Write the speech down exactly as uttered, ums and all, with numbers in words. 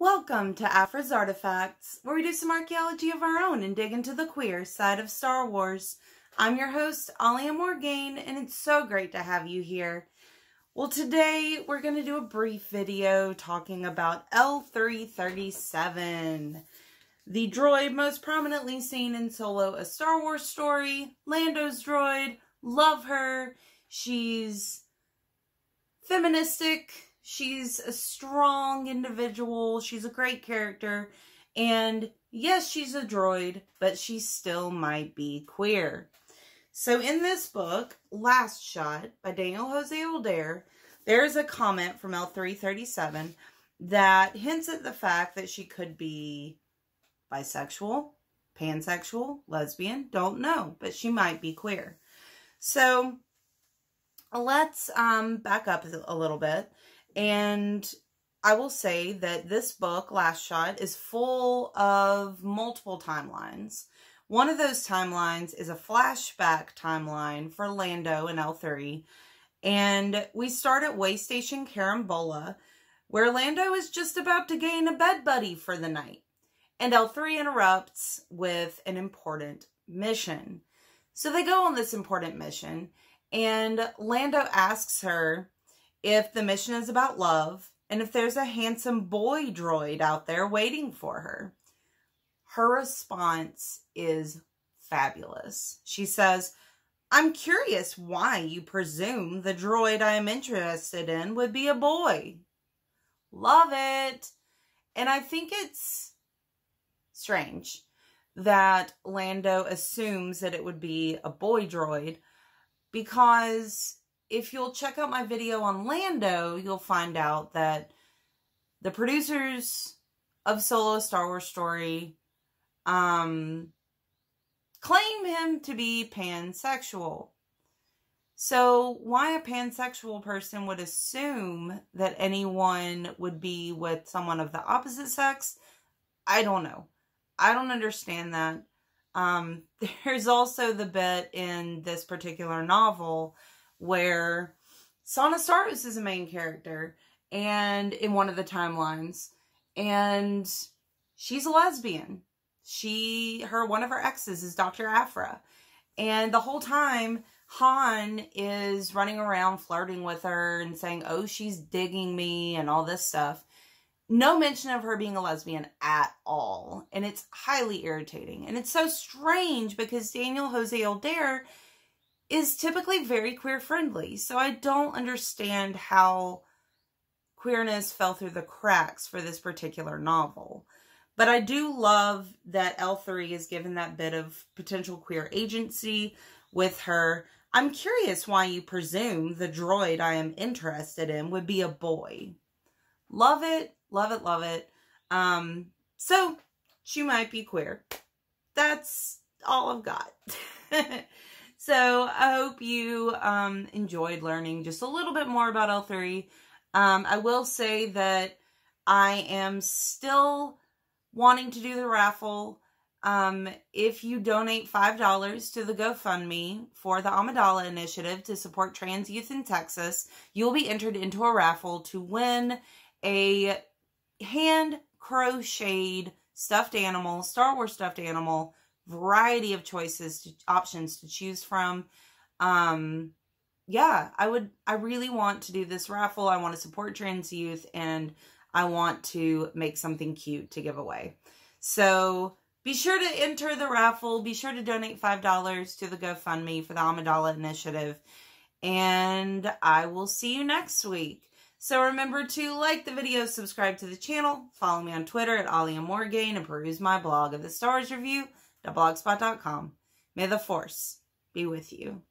Welcome to Aphra's Artifacts, where we do some archaeology of our own and dig into the queer side of Star Wars. I'm your host, Alia Morgaine, and it's so great to have you here. Well, today we're going to do a brief video talking about L three thirty-seven, the droid most prominently seen in Solo, A Star Wars Story. Lando's droid. Love her. She's feministic. She's a strong individual. She's a great character. And yes, she's a droid, but she still might be queer. So in this book, Last Shot by Daniel Jose Older, there is a comment from L three thirty-seven that hints at the fact that she could be bisexual, pansexual, lesbian, don't know, but she might be queer. So let's um, back up a little bit. And I will say that this book, Last Shot, is full of multiple timelines. One of those timelines is a flashback timeline for Lando and L three. And we start at Waystation Carambola, where Lando is just about to gain a bed buddy for the night. And L three interrupts with an important mission. So they go on this important mission, and Lando asks her if the mission is about love, and if there's a handsome boy droid out there waiting for her. Her response is fabulous. She says, "I'm curious why you presume the droid I am interested in would be a boy." Love it. And I think it's strange that Lando assumes that it would be a boy droid, because if you'll check out my video on Lando, you'll find out that the producers of Solo, A Star Wars Story um, claim him to be pansexual. So why a pansexual person would assume that anyone would be with someone of the opposite sex, I don't know. I don't understand that. Um, there's also the bit in this particular novel where Sana Starros is a main character, and in one of the timelines, and she's a lesbian. She, her, one of her exes is Doctor Afra, and the whole time Han is running around flirting with her and saying, "Oh, she's digging me," and all this stuff. No mention of her being a lesbian at all, and it's highly irritating. And it's so strange because Daniel Jose Older is typically very queer friendly. So I don't understand how queerness fell through the cracks for this particular novel. But I do love that L three is given that bit of potential queer agency with her, "I'm curious why you presume the droid I am interested in would be a boy." Love it. Love it. Love it. Um, so she might be queer. That's all I've got. So I hope you um, enjoyed learning just a little bit more about L three. Um, I will say that I am still wanting to do the raffle. Um, if you donate five dollars to the GoFundMe for the Amidala Initiative to support trans youth in Texas, you'll be entered into a raffle to win a hand crocheted stuffed animal, Star Wars stuffed animal, variety of choices, to, options to choose from. Um, yeah, I would, I really want to do this raffle. I want to support trans youth, and I want to make something cute to give away. So be sure to enter the raffle. Be sure to donate five dollars to the GoFundMe for the Amidala Initiative. And I will see you next week. So remember to like the video, subscribe to the channel, follow me on Twitter at Alia Morgaine, and peruse my blog of the Star Wars Review dot blogspot dot com. May the Force be with you.